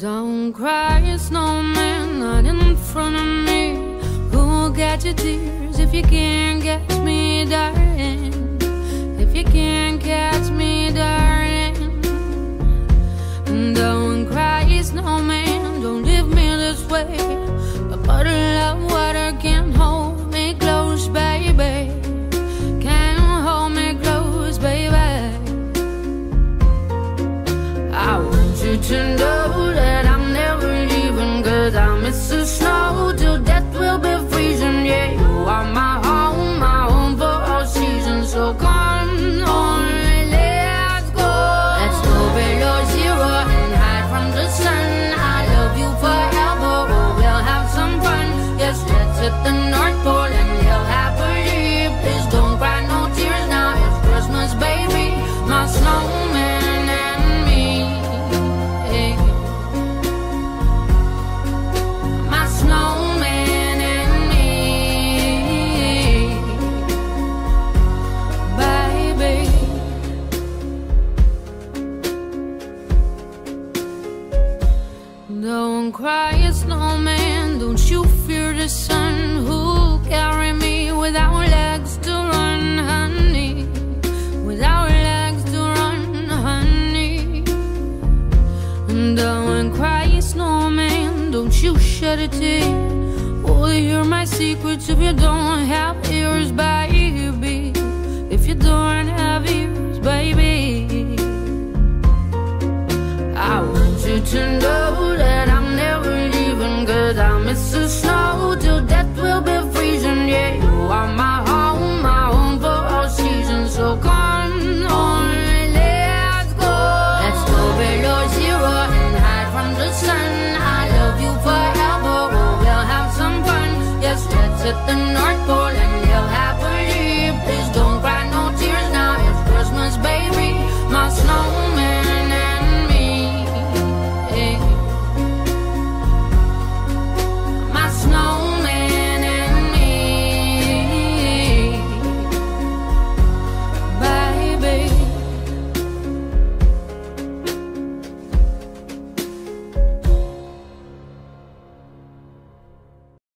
Don't cry, snowman, not in front of me. Who'll get your tears if you can't catch me, darling? If you can't catch me, darling. Don't cry, snowman, don't leave me this way. A bottle of water can't hold me close, baby. Can't hold me close, baby. I want you to know that I miss the snow till death will be freezing. Yeah, you are my home for all seasons. So come on, let's go below zero and hide from the sun. I love you forever, oh, we'll have some fun. Yes, let's hit the North Pole and live happily. Please don't cry, no tears now, it's Christmas, baby, my snowman. Don't cry, snowman, don't you fear the sun? Who'll carry me without legs to run, honey? Without legs to run, honey. Don't cry, snowman, don't you shed a tear. Will you hear my secrets if you don't have ears by?